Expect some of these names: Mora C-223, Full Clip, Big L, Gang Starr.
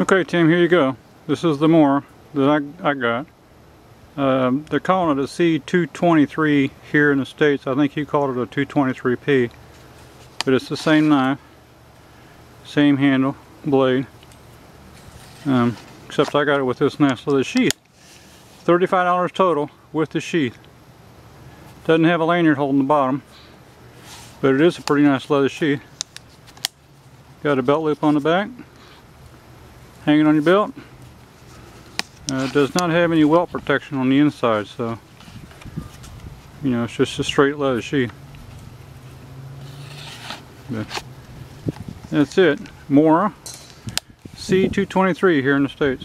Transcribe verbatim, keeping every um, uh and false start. Okay, team, here you go. This is the Mora that I, I got. Um, they're calling it a C two twenty-three here in the States. I think he called it a two twenty-three P. But it's the same knife, same handle, blade. Um, except I got it with this nasty sheath. thirty-five dollars total with the sheath. Doesn't have a lanyard holding the bottom, but it is a pretty nice leather sheath. Got a belt loop on the back, hanging on your belt. Uh, it does not have any welt protection on the inside, so you know, it's just a straight leather sheath. But that's it. Mora C two twenty-three here in the States.